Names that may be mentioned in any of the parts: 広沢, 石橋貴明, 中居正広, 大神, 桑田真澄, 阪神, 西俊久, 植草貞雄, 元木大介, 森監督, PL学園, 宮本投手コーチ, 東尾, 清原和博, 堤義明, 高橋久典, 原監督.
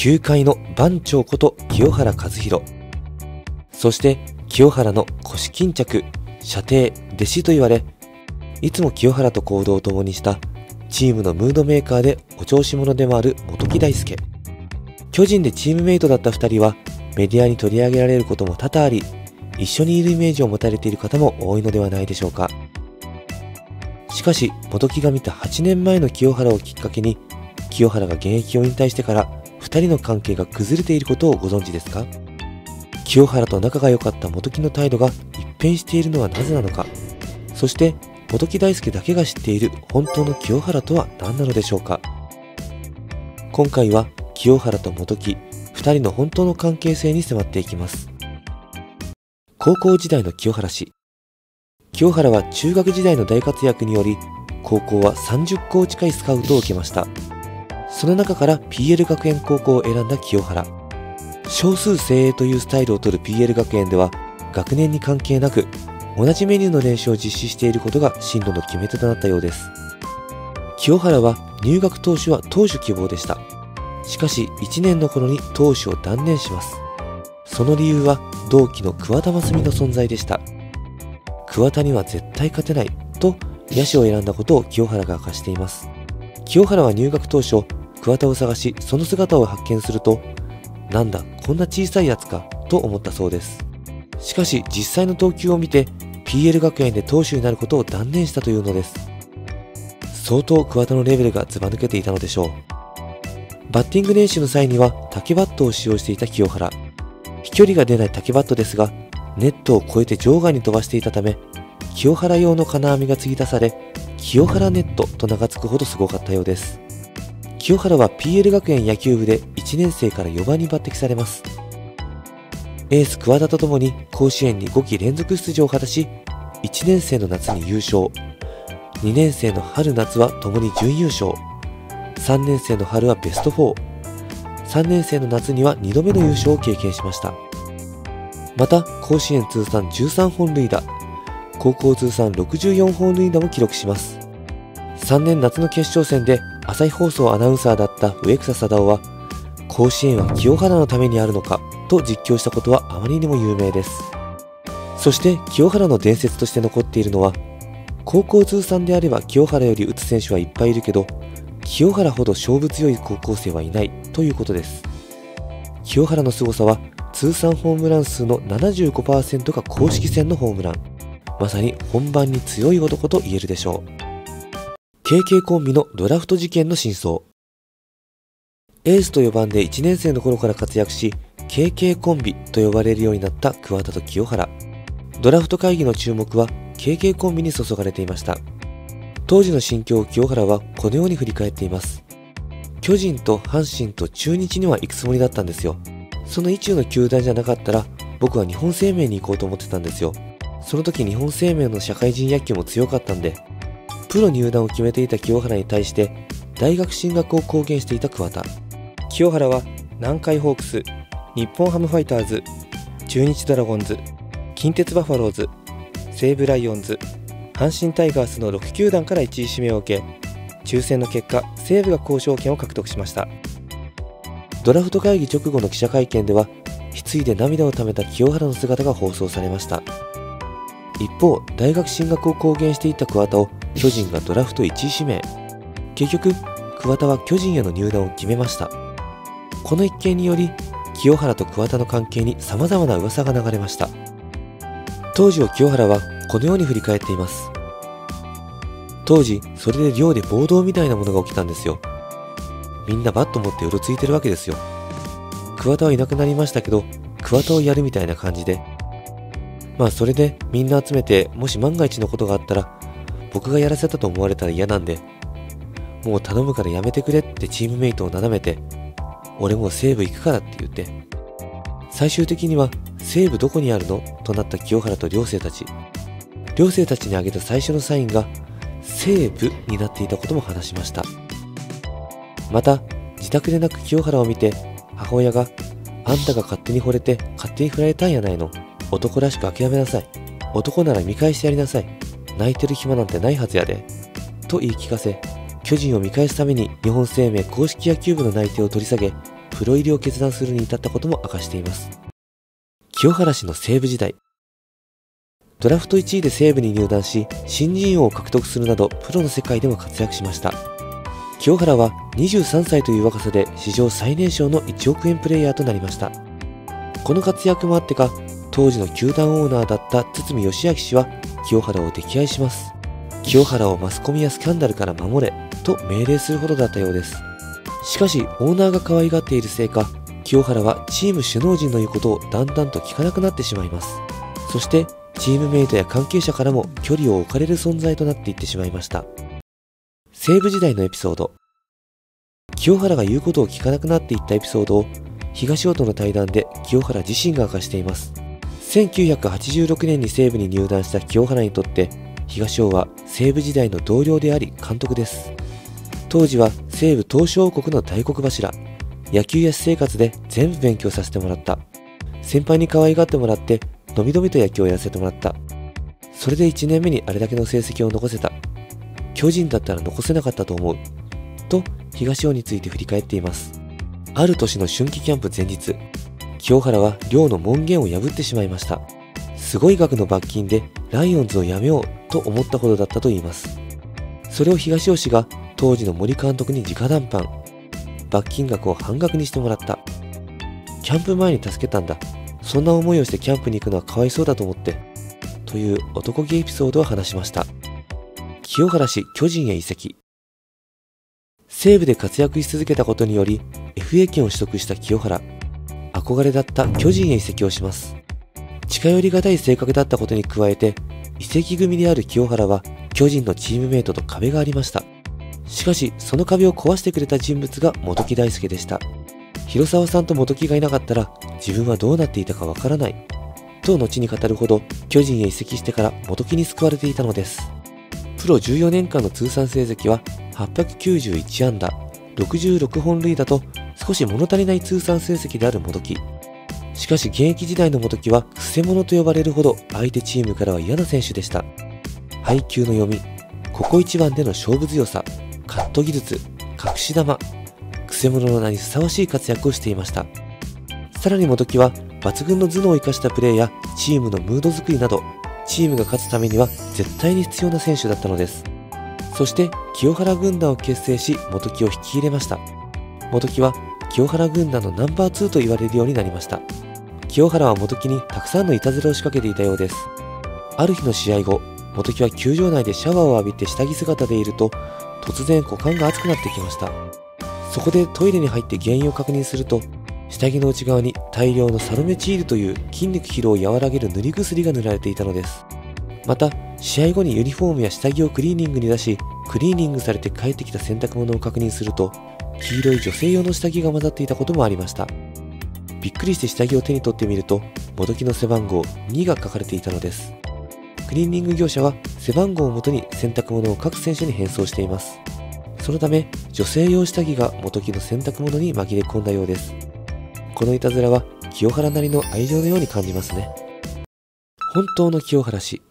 9階の番長こと清原和弘、そして清原の腰巾着、舎弟、弟子と言われ、いつも清原と行動を共にしたチームのムードメーカーでお調子者でもある元木大介。巨人でチームメイトだった2人はメディアに取り上げられることも多々あり、一緒にいるイメージを持たれている方も多いのではないでしょうか。しかし元木が見た8年前の清原をきっかけに、清原が現役を引退してから2人の関係が崩れていることをご存知ですか？清原と仲が良かった元木の態度が一変しているのはなぜなのか、そして元木大介だけが知っている本当の清原とは何なのでしょうか。今回は清原と元木2人の本当の関係性に迫っていきます。高校時代の清原氏。清原は中学時代の大活躍により、高校は30校近いスカウトを受けました。その中から PL 学園高校を選んだ清原。少数精鋭というスタイルをとる PL 学園では、学年に関係なく、同じメニューの練習を実施していることが進路の決め手となったようです。清原は入学当初は投手希望でした。しかし1年の頃に投手を断念します。その理由は同期の桑田真澄の存在でした。桑田には絶対勝てないと野手を選んだことを清原が明かしています。清原は入学当初、桑田を探し、その姿を発見すると、なんだ、こんな小さいやつかと思ったそうです。しかし実際の投球を見て、PL 学園で投手になることを断念したというのです。相当桑田のレベルがずば抜けていたのでしょう。バッティング練習の際には竹バットを使用していた清原。飛距離が出ない竹バットですが、ネットを越えて場外に飛ばしていたため、清原用の金網が継ぎ出され、清原ネットと名が付くほどすごかったようです。清原は PL 学園野球部で1年生から4番に抜擢されます。エース桑田と共に甲子園に5期連続出場を果たし、1年生の夏に優勝、2年生の春夏は共に準優勝、3年生の春はベスト4、3年生の夏には2度目の優勝を経験しました。また、甲子園通算13本塁打、高校通算64本塁打も記録します。3年夏の決勝戦で朝日放送アナウンサーだった植草貞雄は、甲子園は清原のためにあるのかと実況したことはあまりにも有名です。そして清原の伝説として残っているのは、高校通算であれば清原より打つ選手はいっぱいいるけど、清原ほど勝負強い高校生はいないということです。清原の凄さは通算ホームラン数の 75% が公式戦のホームラン。まさに本番に強い男と言えるでしょう。 KK コンビのドラフト事件の真相。エースと4番で1年生の頃から活躍し、 KK コンビと呼ばれるようになった桑田と清原。ドラフト会議の注目は KK コンビに注がれていました。当時の心境を清原はこのように振り返っています。巨人と阪神と中日には行くつもりだったんですよ。その意中の球団じゃなかったら僕は日本生命に行こうと思ってたんですよ。その時日本生命の社会人野球も強かったんで、プロ入団を決めていた清原に対して大学進学を公言していた桑田。清原は南海ホークス、日本ハムファイターズ、中日ドラゴンズ、近鉄バファローズ、西武ライオンズ、阪神タイガースの6球団から1位指名を受け、抽選の結果、西武が交渉権を獲得しました。ドラフト会議直後の記者会見では、失意で涙をためた清原の姿が放送されました。一方、大学進学を公言していた桑田を巨人がドラフト1位指名。結局、桑田は巨人への入団を決めました。この一件により、清原と桑田の関係に様々な噂が流れました。当時を清原はこのように振り返っています。当時、それで寮で暴動みたいなものが起きたんですよ。みんなバット持ってうろついてるわけですよ。桑田はいなくなりましたけど、桑田をやるみたいな感じで。まあそれでみんな集めて、もし万が一のことがあったら、僕がやらせたと思われたら嫌なんで、もう頼むからやめてくれってチームメイトをなだめて、俺もう西武行くからって言って。最終的には、西武どこにあるのとなった清原と寮生たち。寮生たちにあげた最初のサインが、西武になっていたことも話しました。また自宅で泣く清原を見て母親が「あんたが勝手に惚れて勝手に振られたんやないの、男らしく諦めなさい、男なら見返してやりなさい、泣いてる暇なんてないはずやで」と言い聞かせ、巨人を見返すために日本生命公式野球部の内定を取り下げ、ププロ入りを決断するに至ったことも明かしています。清原氏の西武時代。ドラフト1位で西武に入団し、新人王を獲得するなどプロの世界でも活躍しました。清原は23歳という若さで史上最年少の1億円プレイヤーとなりました。この活躍もあってか、当時の球団オーナーだった堤義明氏は清原を溺愛します。清原をマスコミやスキャンダルから守れと命令するほどだったようです。しかしオーナーが可愛がっているせいか、清原はチーム首脳陣の言うことをだんだんと聞かなくなってしまいます。そしてチームメイトや関係者からも距離を置かれる存在となっていってしまいました。西武時代のエピソード。清原が言うことを聞かなくなっていったエピソードを東尾との対談で清原自身が明かしています。1986年に西武に入団した清原にとって、東尾は西武時代の同僚であり監督です。当時は西武東証王国の大黒柱。野球や私生活で全部勉強させてもらった。先輩に可愛がってもらって、のびのびと野球をやらせてもらった。それで1年目にあれだけの成績を残せた。巨人だったら残せなかったと思う。と、東尾について振り返っています。ある年の春季キャンプ前日、清原は寮の門限を破ってしまいました。すごい額の罰金でライオンズを辞めようと思ったほどだったと言います。それを東尾氏が当時の森監督に直談判。罰金額を半額にしてもらった。キャンプ前に助けたんだ。そんな思いをしてキャンプに行くのはかわいそうだと思って。という男気エピソードを話しました。清原氏巨人へ移籍。西武で活躍し続けたことにより FA 権を取得した清原。憧れだった巨人へ移籍をします。近寄りがたい性格だったことに加えて、移籍組である清原は巨人のチームメイトと壁がありました。しかし、その壁を壊してくれた人物が元木大輔でした。広沢さんと元木がいなかったら自分はどうなっていたかわからない。と後に語るほど、巨人へ移籍してから元木に救われていたのです。プロ14年間の通算成績は891安打、66本塁打と、少し物足りない通算成績である元木。しかし現役時代の元木はクセモノと呼ばれるほど相手チームからは嫌な選手でした。配球の読み、ここ一番での勝負強さ、カット技術、隠し球、クセモノの名にふさわしい活躍をしていました。さらに元木は抜群の頭脳を生かしたプレーやチームのムード作りなど、チームが勝つためには絶対に必要な選手だったのです。そして清原軍団を結成し元木を引き入れました。元木は清原軍団のナンバー2と言われるようになりました。清原は元木にたくさんのいたずらを仕掛けていたようです。ある日の試合後、元木は球場内でシャワーを浴びて下着姿でいると、突然股間が熱くなってきました。そこでトイレに入って原因を確認すると、下着の内側に大量のサロメチールという筋肉疲労を和らげる塗り薬が塗られていたのです。また、試合後にユニフォームや下着をクリーニングに出し、クリーニングされて帰ってきた洗濯物を確認すると、黄色い女性用の下着が混ざっていたこともありました。びっくりして下着を手に取ってみると、元木の背番号2が書かれていたのです。クリーニング業者は背番号をもとに洗濯物を各選手に返送しています。そのため、女性用下着が元木の洗濯物に紛れ込んだようです。このいたずらは清原なりの愛情のように感じますね。本当の清原氏。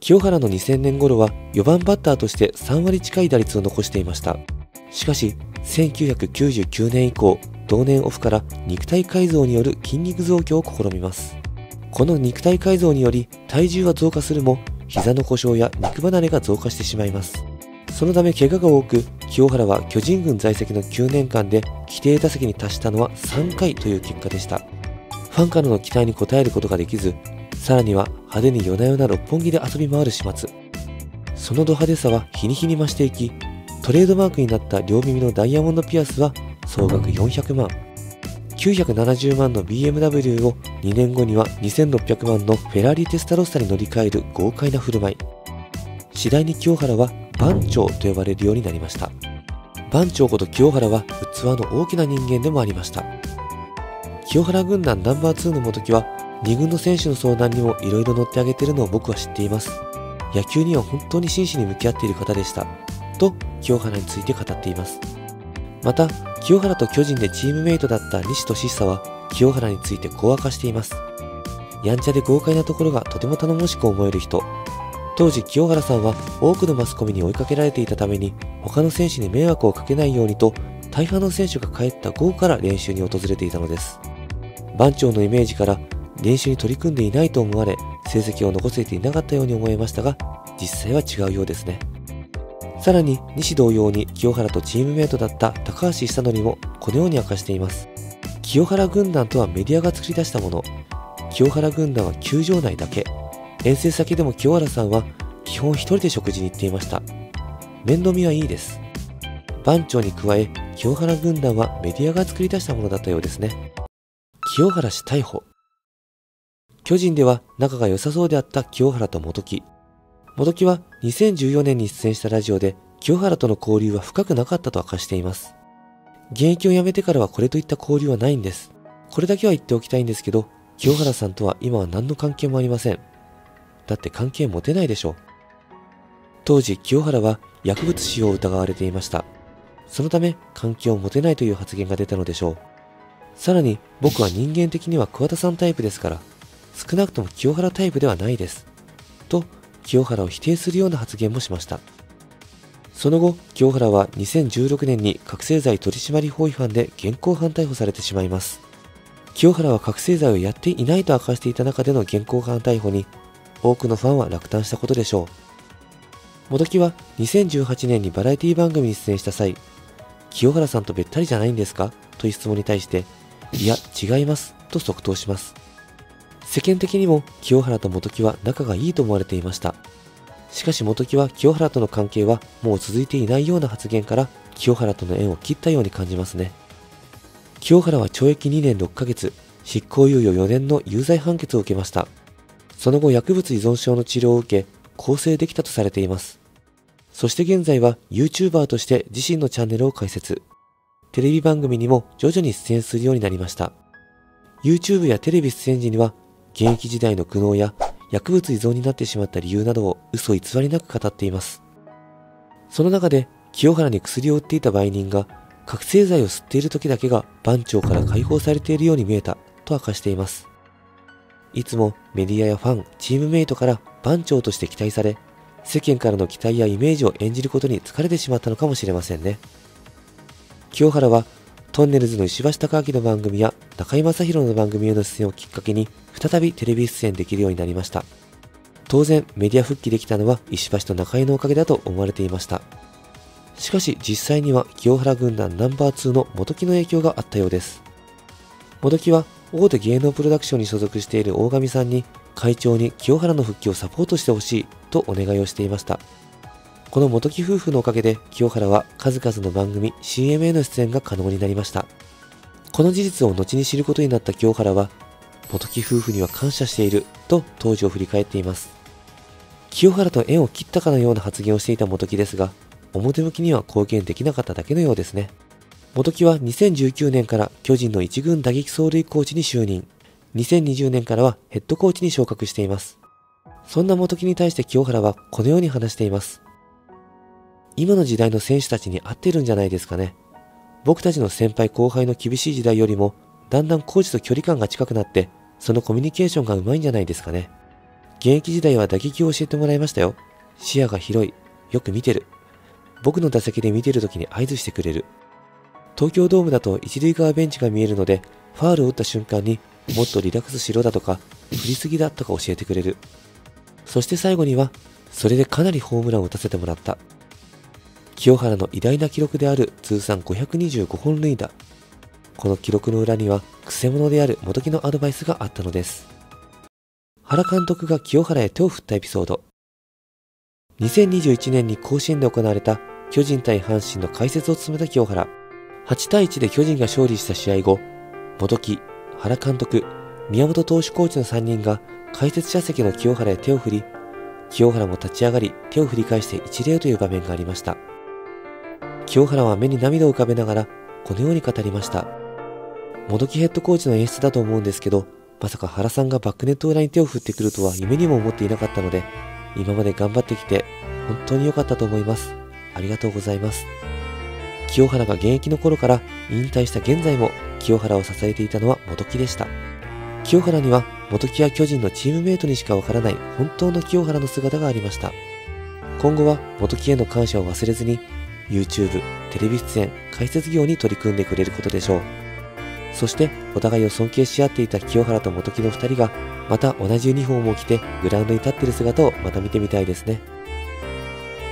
清原の2000年頃は4番バッターとして3割近い打率を残していました。しかし、1999年以降、同年オフから肉体改造による筋肉増強を試みます。この肉体改造により体重は増加するも、膝の故障や肉離れが増加してしまいます。そのため怪我が多く、清原は巨人軍在籍の9年間で規定打席に達したのは3回という結果でした。ファンからの期待に応えることができず、さらには派手に夜な夜な六本木で遊び回る始末。そのド派手さは日に日に増していき、トレードマークになった両耳のダイヤモンドピアスは総額400万。970万の BMW を2年後には2600万のフェラーリテスタロッサに乗り換える豪快な振る舞い。次第に清原は番長と呼ばれるようになりました。番長こと清原は器の大きな人間でもありました。清原軍団ナンバー2の元木は2軍の選手の相談にもいろいろ乗ってあげてるのを僕は知っています。野球には本当に真摯に向き合っている方でした。と清原について語っています。また、清原と巨人でチームメイトだった西俊久は清原についてこう明かしています。やんちゃで豪快なところがとても頼もしく思える人。当時清原さんは多くのマスコミに追いかけられていたために他の選手に迷惑をかけないようにと大半の選手が帰った午後から練習に訪れていたのです。番長のイメージから練習に取り組んでいないと思われ、成績を残せていなかったように思えましたが、実際は違うようですね。さらに西同様に清原とチームメイトだった高橋久典もこのように明かしています。清原軍団とはメディアが作り出したもの。清原軍団は球場内だけ。遠征先でも清原さんは基本一人で食事に行っていました。面倒見はいいです。番長に加え清原軍団はメディアが作り出したものだったようですね。清原氏逮捕。巨人では仲が良さそうであった清原と元木。元木は2014年に出演したラジオで清原との交流は深くなかったと明かしています。現役を辞めてからはこれといった交流はないんです。これだけは言っておきたいんですけど、清原さんとは今は何の関係もありません。だって関係持てないでしょう。当時清原は薬物使用を疑われていました。そのため関係を持てないという発言が出たのでしょう。さらに僕は人間的には桑田さんタイプですから、少なくとも清原タイプではないですと清原を否定するような発言もしました。その後清原は2016年に覚醒剤取締法違反で現行犯逮捕されてしまいます。清原は覚醒剤をやっていないと明かしていた中での現行犯逮捕に多くのファンは落胆したことでしょう。元木は2018年にバラエティ番組に出演した際、清原さんとべったりじゃないんですかという質問に対して、いや違いますと即答します。世間的にも清原と元木は仲がいいと思われていました。しかし元木は清原との関係はもう続いていないような発言から、清原との縁を切ったように感じますね。清原は懲役2年6ヶ月執行猶予4年の有罪判決を受けました。その後薬物依存症の治療を受け更生できたとされています。そして現在は YouTuber として自身のチャンネルを開設、テレビ番組にも徐々に出演するようになりました。 YouTube やテレビ出演時には現役時代の苦悩や薬物依存になってしまった理由などを嘘偽りなく語っています。その中で清原に薬を売っていた売人が覚醒剤を吸っている時だけが番長から解放されているように見えたと明かしています。いつもメディアやファン、チームメイトから番長として期待され、世間からの期待やイメージを演じることに疲れてしまったのかもしれませんね。清原はとんねるずの石橋貴明の番組や中居正広の番組への出演をきっかけに再びテレビ出演できるようになりました。当然メディア復帰できたのは石橋と中居のおかげだと思われていました。しかし実際には清原軍団ナンバー2の元木の影響があったようです。元木は大手芸能プロダクションに所属している大神さんに、会長に清原の復帰をサポートしてほしいとお願いをしていました。この元木夫婦のおかげで清原は数々の番組 CM への出演が可能になりました。この事実を後に知ることになった清原は、元木夫婦には感謝していると当時を振り返っています。清原と縁を切ったかのような発言をしていた元木ですが、表向きには貢献できなかっただけのようですね。元木は2019年から巨人の一軍打撃走塁コーチに就任、2020年からはヘッドコーチに昇格しています。そんな元木に対して清原はこのように話しています。今の時代の選手たちに合ってるんじゃないですかね。僕たちの先輩後輩の厳しい時代よりもだんだんコーチと距離感が近くなって、そのコミュニケーションがうまいんじゃないですかね。現役時代は打撃を教えてもらいましたよ。視野が広い、よく見てる、僕の打席で見てる時に合図してくれる。東京ドームだと一塁側ベンチが見えるので、ファールを打った瞬間にもっとリラックスしろだとか、振りすぎだとか教えてくれる。そして最後には、それでかなりホームランを打たせてもらった。清原の偉大な記録である通算525本塁打。この記録の裏には、くせ者である元木のアドバイスがあったのです。原監督が清原へ手を振ったエピソード。2021年に甲子園で行われた巨人対阪神の解説を務めた清原。8対1で巨人が勝利した試合後、元木、原監督、宮本投手コーチの3人が解説者席の清原へ手を振り、清原も立ち上がり手を振り返して一礼という場面がありました。清原は目に涙を浮かべながらこのように語りました。元木ヘッドコーチの演出だと思うんですけど、まさか原さんがバックネット裏に手を振ってくるとは夢にも思っていなかったので、今まで頑張ってきて本当に良かったと思います。ありがとうございます。清原が現役の頃から引退した現在も清原を支えていたのは元木でした。清原には元木や巨人のチームメイトにしかわからない本当の清原の姿がありました。今後は元木への感謝を忘れずに、YouTube、テレビ出演、解説業に取り組んでくれることでしょう。そして、お互いを尊敬し合っていた清原と元木の2人が、また同じユニフォームを着てグラウンドに立っている姿をまた見てみたいですね。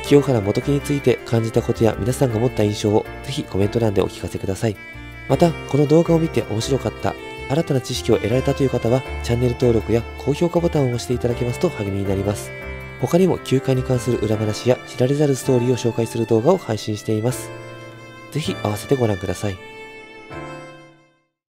清原元木について感じたことや皆さんが持った印象をぜひコメント欄でお聞かせください。また、この動画を見て面白かった、新たな知識を得られたという方は、チャンネル登録や高評価ボタンを押していただけますと励みになります。他にも球界に関する裏話や知られざるストーリーを紹介する動画を配信しています。ぜひ合わせてご覧ください。